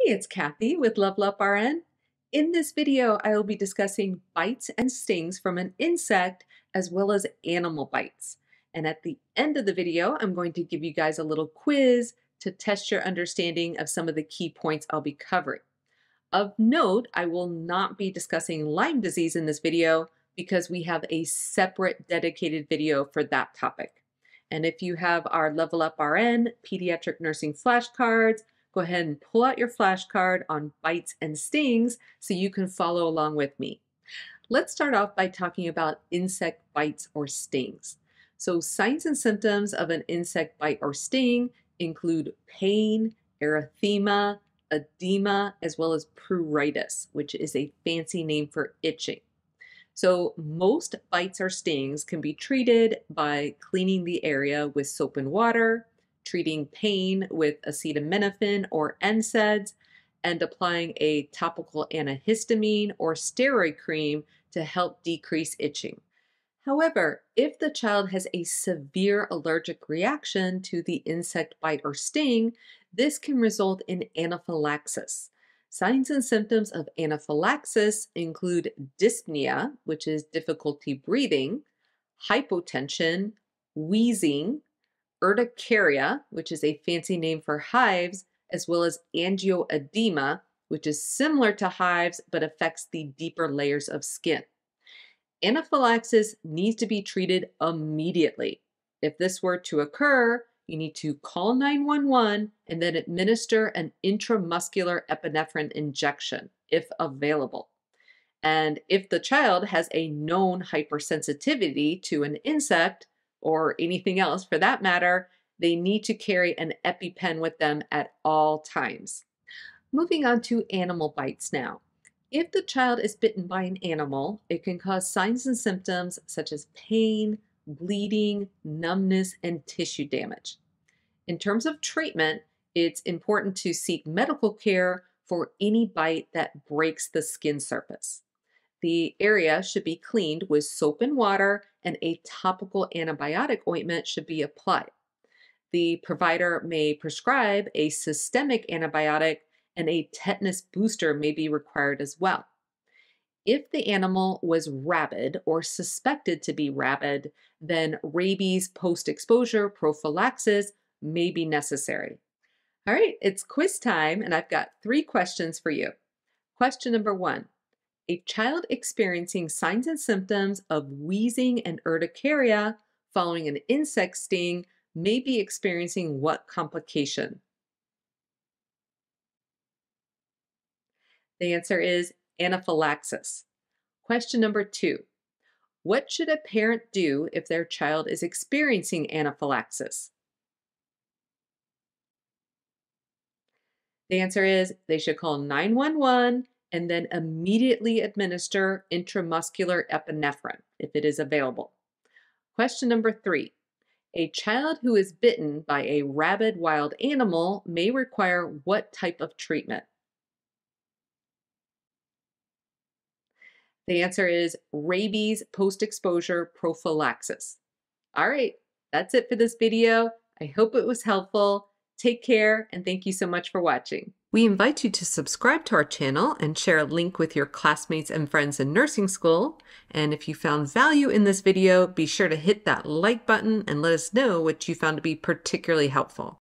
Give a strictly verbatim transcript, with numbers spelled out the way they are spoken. Hey, it's Kathy with Level Up R N. In this video, I will be discussing bites and stings from an insect as well as animal bites. And at the end of the video, I'm going to give you guys a little quiz to test your understanding of some of the key points I'll be covering. Of note, I will not be discussing Lyme disease in this video because we have a separate dedicated video for that topic. And if you have our Level Up R N pediatric nursing flashcards, go ahead and pull out your flashcard on bites and stings so you can follow along with me. Let's start off by talking about insect bites or stings. So signs and symptoms of an insect bite or sting include pain, erythema, edema, as well as pruritus, which is a fancy name for itching. So most bites or stings can be treated by cleaning the area with soap and water, treating pain with acetaminophen or N SAIDs, and applying a topical antihistamine or steroid cream to help decrease itching. However, if the child has a severe allergic reaction to the insect bite or sting, this can result in anaphylaxis. Signs and symptoms of anaphylaxis include dyspnea, which is difficulty breathing, hypotension, wheezing, urticaria, which is a fancy name for hives, as well as angioedema, which is similar to hives but affects the deeper layers of skin. Anaphylaxis needs to be treated immediately. If this were to occur, you need to call nine one one and then administer an intramuscular epinephrine injection, if available. And if the child has a known hypersensitivity to an insect, or anything else for that matter, they need to carry an EpiPen with them at all times. Moving on to animal bites now. If the child is bitten by an animal, it can cause signs and symptoms such as pain, bleeding, numbness, and tissue damage. In terms of treatment, it's important to seek medical care for any bite that breaks the skin surface. The area should be cleaned with soap and water, and a topical antibiotic ointment should be applied. The provider may prescribe a systemic antibiotic, and a tetanus booster may be required as well. If the animal was rabid or suspected to be rabid, then rabies post-exposure prophylaxis may be necessary. All right, it's quiz time, and I've got three questions for you. Question number one. A child experiencing signs and symptoms of wheezing and urticaria following an insect sting may be experiencing what complication? The answer is anaphylaxis. Question number two. What should a parent do if their child is experiencing anaphylaxis? The answer is they should call nine one one and then immediately administer intramuscular epinephrine if it is available. Question number three. A child who is bitten by a rabid wild animal may require what type of treatment? The answer is rabies post-exposure prophylaxis. All right, that's it for this video. I hope it was helpful. Take care, and thank you so much for watching. We invite you to subscribe to our channel and share a link with your classmates and friends in nursing school. And if you found value in this video, be sure to hit that like button and let us know what you found to be particularly helpful.